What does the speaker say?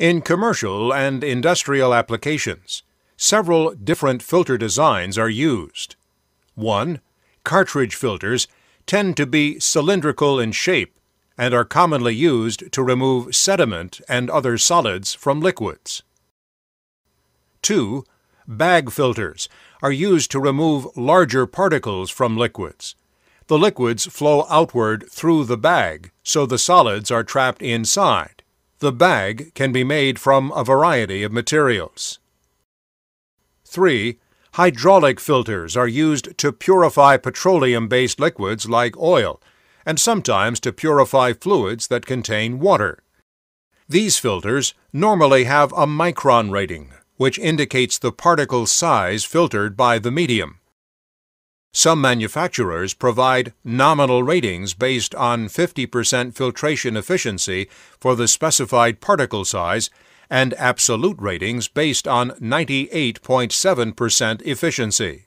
In commercial and industrial applications, several different filter designs are used. 1. Cartridge filters tend to be cylindrical in shape and are commonly used to remove sediment and other solids from liquids. 2. Bag filters are used to remove larger particles from liquids. The liquids flow outward through the bag, so the solids are trapped inside. The bag can be made from a variety of materials. 3. Hydraulic filters are used to purify petroleum-based liquids like oil, and sometimes to purify fluids that contain water. These filters normally have a micron rating, which indicates the particle size filtered by the medium. Some manufacturers provide nominal ratings based on 50% filtration efficiency for the specified particle size, and absolute ratings based on 98.7% efficiency.